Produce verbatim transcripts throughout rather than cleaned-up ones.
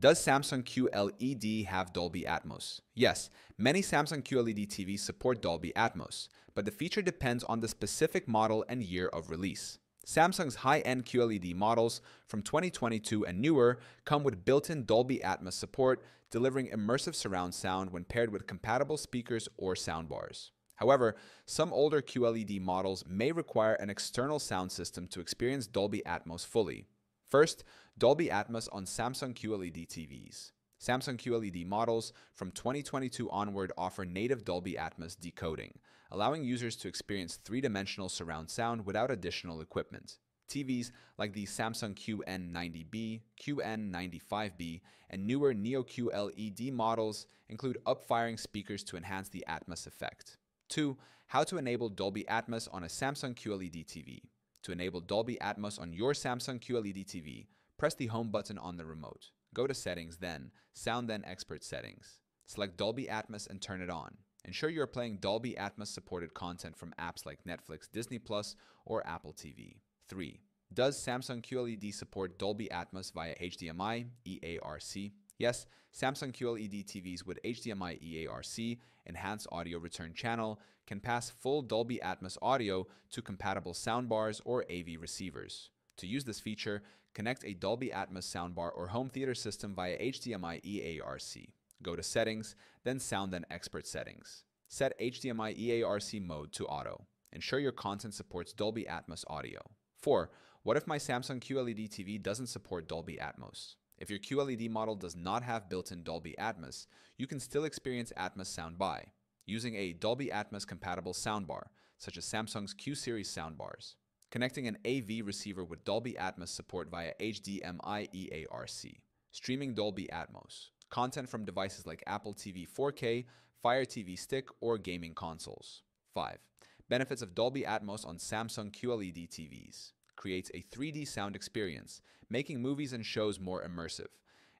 Does Samsung Q L E D have Dolby Atmos? Yes, many Samsung Q L E D T Vs support Dolby Atmos, but the feature depends on the specific model and year of release. Samsung's high-end Q L E D models from twenty twenty-two and newer come with built-in Dolby Atmos support, delivering immersive surround sound when paired with compatible speakers or soundbars. However, some older Q L E D models may require an external sound system to experience Dolby Atmos fully. First, Dolby Atmos on Samsung Q L E D T Vs. Samsung Q L E D models from twenty twenty-two onward offer native Dolby Atmos decoding, allowing users to experience three-dimensional surround sound without additional equipment. T Vs like the Samsung Q N ninety B, Q N ninety-five B, and newer Neo Q L E D models include up-firing speakers to enhance the Atmos effect. two. How to enable Dolby Atmos on a Samsung Q L E D T V. To enable Dolby Atmos on your Samsung Q L E D T V, press the Home button on the remote. Go to Settings, then Sound, then Expert Settings. Select Dolby Atmos and turn it on. Ensure you are playing Dolby Atmos-supported content from apps like Netflix, Disney Plus, or Apple T V. three. Does Samsung Q L E D support Dolby Atmos via H D M I e A R C? Yes, Samsung Q L E D T Vs with H D M I e A R C, Enhanced Audio Return Channel, can pass full Dolby Atmos audio to compatible soundbars or A V receivers. To use this feature, connect a Dolby Atmos soundbar or home theater system via H D M I e A R C. Go to Settings, then Sound, then Expert Settings. Set H D M I e A R C mode to auto. Ensure your content supports Dolby Atmos audio. four. What if my Samsung Q L E D T V doesn't support Dolby Atmos? If your Q L E D model does not have built-in Dolby Atmos, you can still experience Atmos sound by using a Dolby Atmos-compatible soundbar, such as Samsung's Q-Series soundbars, connecting an A V receiver with Dolby Atmos support via H D M I e A R C, streaming Dolby Atmos, content from devices like Apple T V four K, Fire T V Stick, or gaming consoles. five. Benefits of Dolby Atmos on Samsung Q L E D T Vs. Creates a three D sound experience, making movies and shows more immersive.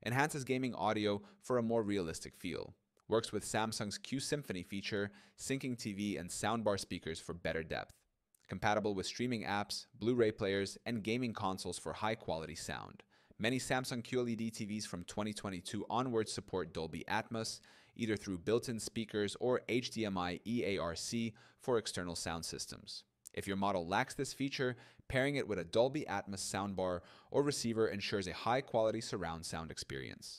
Enhances gaming audio for a more realistic feel. Works with Samsung's Q-Symphony feature, syncing T V and soundbar speakers for better depth. Compatible with streaming apps, Blu-ray players, and gaming consoles for high-quality sound. Many Samsung Q L E D T Vs from twenty twenty-two onwards support Dolby Atmos, either through built-in speakers or H D M I e A R C for external sound systems. If your model lacks this feature, pairing it with a Dolby Atmos soundbar or receiver ensures a high-quality surround sound experience.